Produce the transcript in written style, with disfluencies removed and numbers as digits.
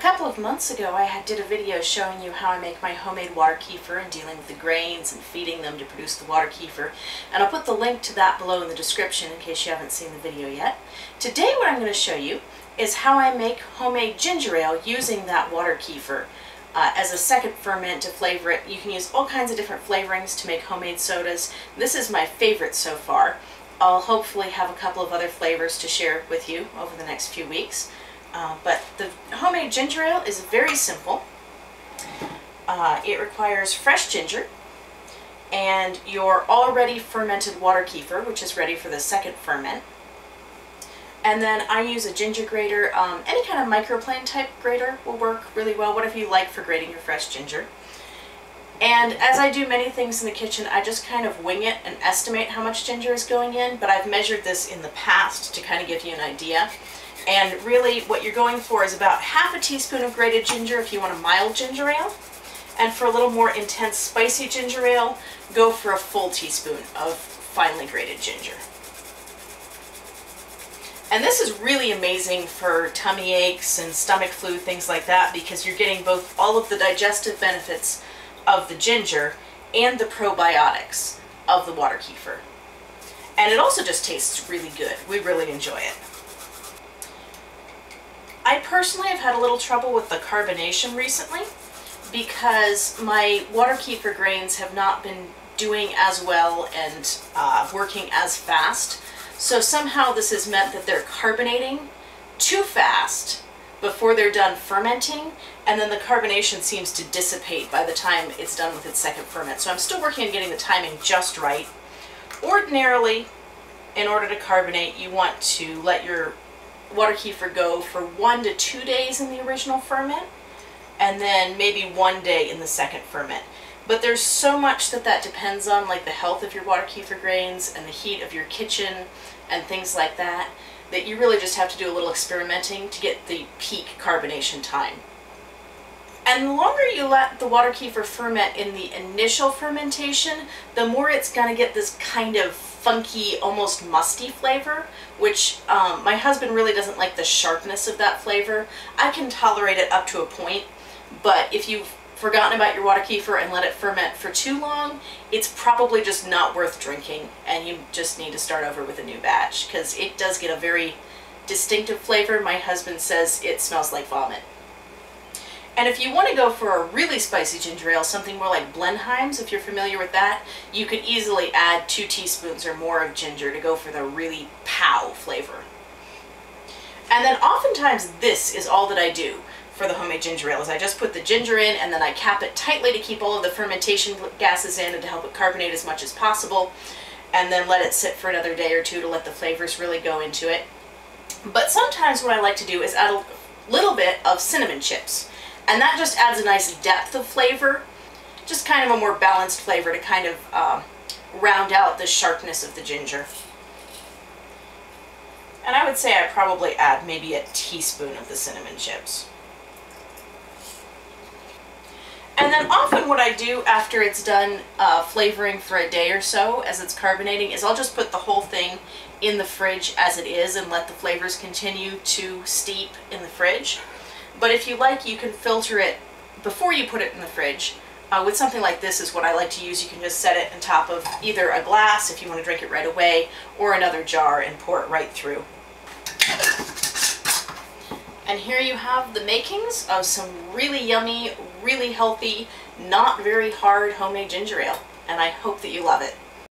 A couple of months ago I did a video showing you how I make my homemade water kefir and dealing with the grains and feeding them to produce the water kefir, and I'll put the link to that below in the description in case you haven't seen the video yet. Today what I'm going to show you is how I make homemade ginger ale using that water kefir as a second ferment to flavor it. You can use all kinds of different flavorings to make homemade sodas. This is my favorite so far. I'll hopefully have a couple of other flavors to share with you over the next few weeks. But the homemade ginger ale is very simple. It requires fresh ginger and your already fermented water kefir, which is ready for the second ferment. And then I use a ginger grater. Any kind of microplane type grater will work really well, whatever you like for grating your fresh ginger. And as I do many things in the kitchen, I just kind of wing it and estimate how much ginger is going in, but I've measured this in the past to kind of give you an idea. And really what you're going for is about half a teaspoon of grated ginger if you want a mild ginger ale. And for a little more intense spicy ginger ale, go for a full teaspoon of finely grated ginger. And this is really amazing for tummy aches and stomach flu, things like that, because you're getting both all of the digestive benefits of the ginger and the probiotics of the water kefir. And it also just tastes really good. We really enjoy it. I personally have had a little trouble with the carbonation recently because my water kefir grains have not been doing as well and working as fast. So somehow this has meant that they're carbonating too fast before they're done fermenting, and then the carbonation seems to dissipate by the time it's done with its second ferment. So I'm still working on getting the timing just right. Ordinarily, in order to carbonate, you want to let your water kefir go for 1 to 2 days in the original ferment, and then maybe 1 day in the second ferment. But there's so much that depends on, like the health of your water kefir grains and the heat of your kitchen and things like that, that you really just have to do a little experimenting to get the peak carbonation time. And the longer you let the water kefir ferment in the initial fermentation, the more it's going to get this kind of funky, almost musty flavor, which my husband really doesn't like the sharpness of that flavor. I can tolerate it up to a point, but if you've forgotten about your water kefir and let it ferment for too long, it's probably just not worth drinking, and you just need to start over with a new batch, because it does get a very distinctive flavor. My husband says it smells like vomit. And if you want to go for a really spicy ginger ale, something more like Blenheim's, if you're familiar with that, you could easily add 2 teaspoons or more of ginger to go for the really pow flavor. And then oftentimes this is all that I do for the homemade ginger ale, is I just put the ginger in and then I cap it tightly to keep all of the fermentation gases in and to help it carbonate as much as possible, and then let it sit for another day or two to let the flavors really go into it. But sometimes what I like to do is add a little bit of cinnamon chips, and that just adds a nice depth of flavor, just kind of a more balanced flavor to kind of round out the sharpness of the ginger. And I would say I probably add maybe a teaspoon of the cinnamon chips. And then often what I do after it's done flavoring for a day or so as it's carbonating is I'll just put the whole thing in the fridge as it is and let the flavors continue to steep in the fridge. But if you like, you can filter it before you put it in the fridge. With something like this is what I like to use. You can just set it on top of either a glass if you want to drink it right away, or another jar and pour it right through. And here you have the makings of some really yummy, really healthy, not very hard homemade ginger ale, and I hope that you love it.